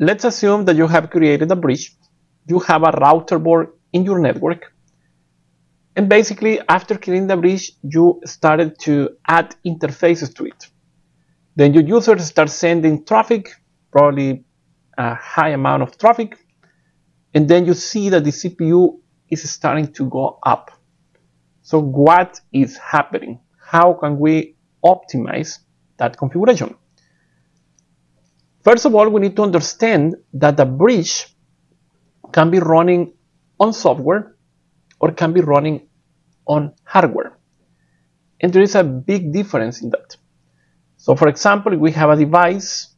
Let's assume that you have created a bridge. You have a router board in your network. And basically, after creating the bridge, you started to add interfaces to it. Then your users start sending traffic, probably a high amount of traffic. And then you see that the CPU is starting to go up. So what is happening? How can we optimize that configuration? First of all, we need to understand that the bridge can be running on software or can be running on hardware. And there is a big difference in that. So for example, we have a device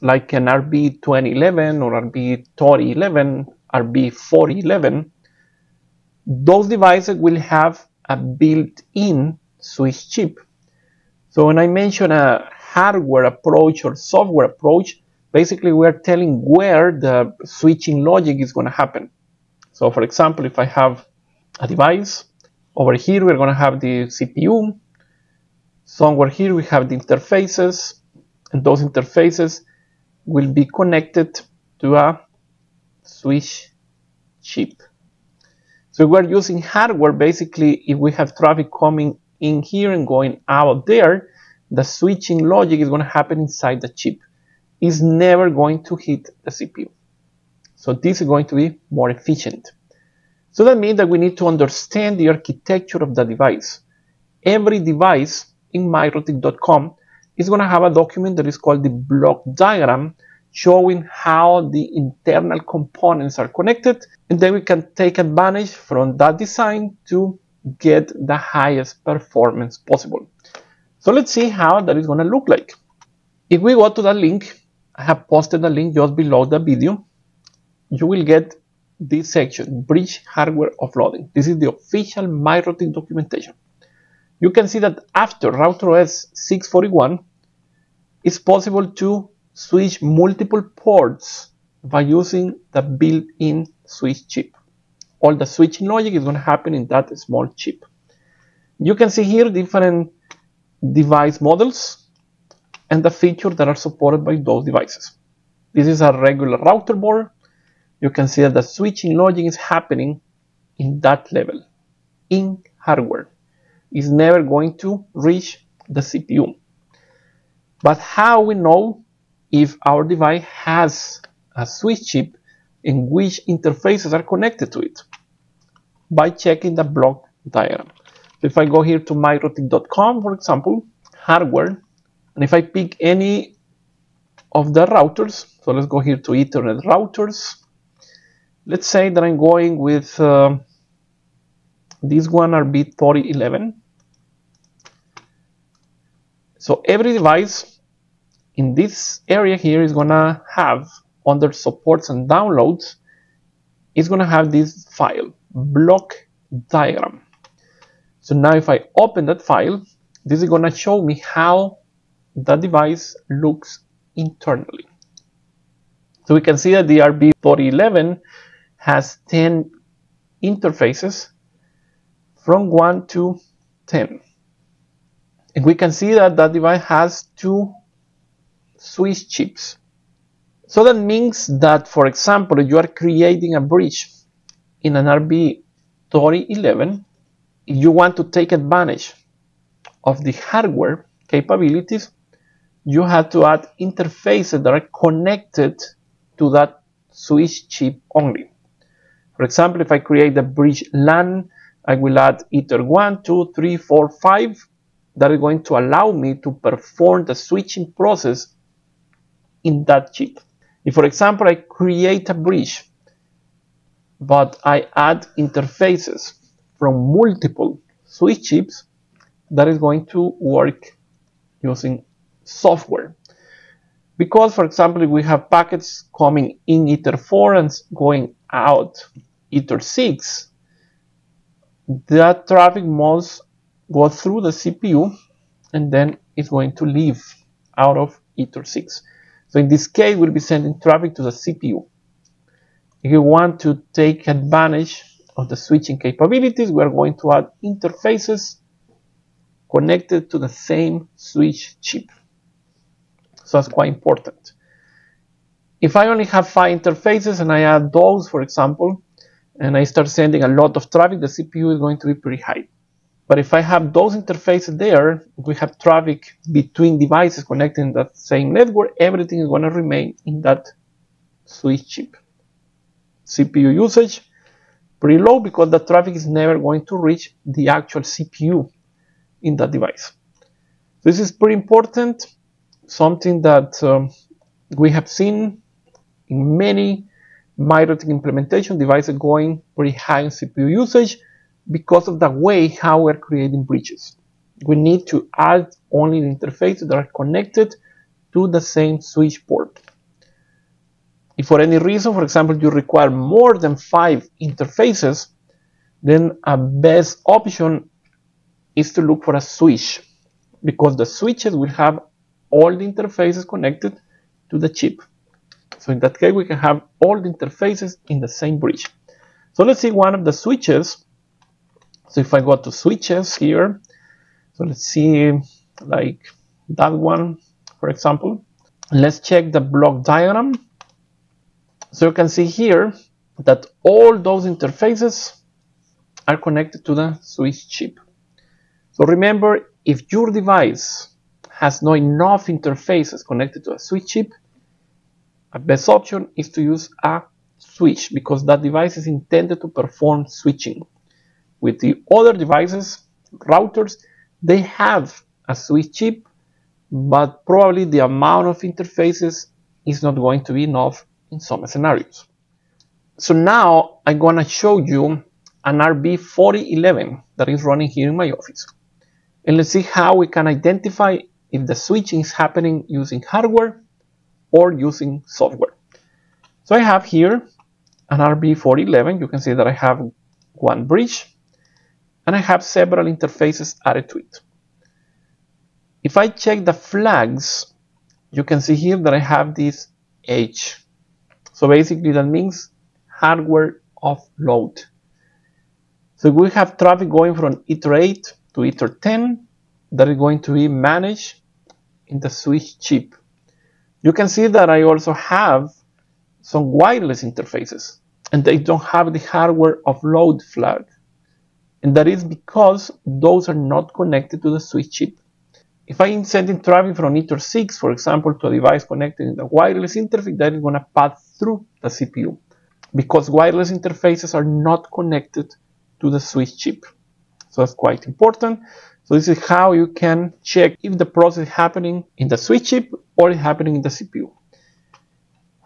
like an RB2011 or RB3011, RB411. Those devices will have a built-in switch chip. So when I mention a hardware approach or software approach, basically we are telling where the switching logic is going to happen. So for example, if I have a device, over here we're going to have the CPU, somewhere here we have the interfaces, and those interfaces will be connected to a switch chip. So we're using hardware. Basically, if we have traffic coming in here and going out there, the switching logic is going to happen inside the chip. It's never going to hit the CPU. So this is going to be more efficient. So that means that we need to understand the architecture of the device. Every device in MikroTik.com is going to have a document that is called the block diagram, showing how the internal components are connected, and then we can take advantage from that design to get the highest performance possible. So let's see how that is going to look like. If we go to that link, I have posted the link just below the video, you will get this section, Bridge Hardware Offloading. This is the official MikroTik documentation. You can see that after RouterOS 641, it's possible to switch multiple ports by using the built-in switch chip. All the switching logic is going to happen in that small chip. You can see here different device models and the features that are supported by those devices. This is a regular router board. You can see that the switching logic is happening in that level, in hardware. It's never going to reach the CPU. But how we know if our device has a switch chip and which interfaces are connected to it? By checking the block diagram. So if I go here to MikroTik.com, for example, hardware, and if I pick any of the routers, so let's go here to Ethernet routers. Let's say that I'm going with this one, RB3011. So every device in this area here is going to have, under supports and downloads, it's going to have this file, block diagram. So now if I open that file, this is going to show me how the device looks internally. So we can see that the RB4011 has 10 interfaces from 1 to 10. And we can see that that device has 2 switch chips. So that means that, for example, you are creating a bridge in an RB3011. If you want to take advantage of the hardware capabilities, you have to add interfaces that are connected to that switch chip only. For example, if I create the bridge LAN, I will add ether 1, 2, 3, 4, 5 that are going to allow me to perform the switching process in that chip. If, for example, I create a bridge, but I add interfaces from multiple switch chips, that is going to work using software. Because, for example, if we have packets coming in ether 4 and going out ether 6, that traffic must go through the CPU and then it's going to leave out of ether 6. So in this case, we'll be sending traffic to the CPU. If you want to take advantage of the switching capabilities, we are going to add interfaces connected to the same switch chip. So that's quite important. If I only have 5 interfaces and I add those, for example, and I start sending a lot of traffic, the CPU is going to be pretty high. But if I have those interfaces there, we have traffic between devices connecting that same network, everything is going to remain in that switch chip. CPU usage, pretty low, because the traffic is never going to reach the actual CPU in that device. This is pretty important, something that we have seen in many MikroTik implementation devices going pretty high in CPU usage because of the way how we're creating bridges. We need to add only the interfaces that are connected to the same switch port. If for any reason, for example, you require more than 5 interfaces, then a best option is to look for a switch, because the switches will have all the interfaces connected to the chip. So in that case, we can have all the interfaces in the same bridge. So let's see one of the switches. So if I go to switches here, so let's see like that one, for example. Let's check the block diagram. So you can see here that all those interfaces are connected to the switch chip. So remember, if your device has not enough interfaces connected to a switch chip, the best option is to use a switch, because that device is intended to perform switching. With the other devices, routers, they have a switch chip, but probably the amount of interfaces is not going to be enough in some scenarios. So now I'm going to show you an RB4011 that is running here in my office. And let's see how we can identify if the switching is happening using hardware or using software. So I have here an RB4011. You can see that I have one bridge and I have several interfaces added to it. If I check the flags, you can see here that I have this H. So basically that means hardware offload. So we have traffic going from Ether 8 to Ether 10 that is going to be managed in the switch chip. You can see that I also have some wireless interfaces and they don't have the hardware offload flag. And that is because those are not connected to the switch chip. If I am sending traffic from Ether 6, for example, to a device connected in the wireless interface, that is going to pass through the CPU because wireless interfaces are not connected to the switch chip. So that's quite important. So this is how you can check if the process is happening in the switch chip or is happening in the CPU.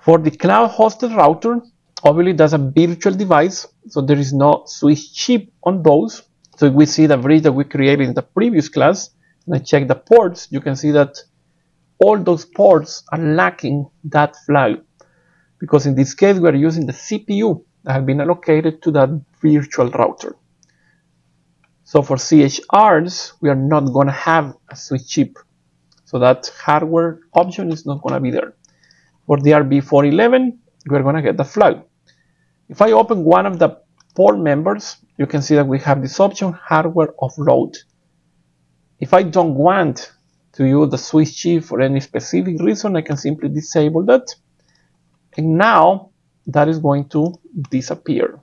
For the cloud-hosted router, obviously that's a virtual device, so there is no switch chip on those. So if we see the bridge that we created in the previous class, and I check the ports, you can see that all those ports are lacking that flag, because in this case we are using the CPU that have been allocated to that virtual router. So for CHRs, we are not going to have a switch chip, so that hardware option is not going to be there. For the RB411, we are going to get the flag. If I open one of the port members, you can see that we have this option, hardware offload. If I don't want to use the switch chip for any specific reason, I can simply disable that. And now that is going to disappear.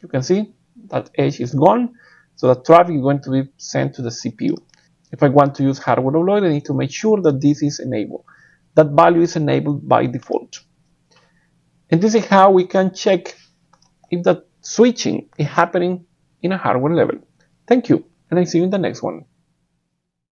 You can see that edge is gone, so the traffic is going to be sent to the CPU. If I want to use hardware offload, I need to make sure that this is enabled. That value is enabled by default. And this is how we can check if the switching is happening in a hardware level. Thank you, and I see you in the next one.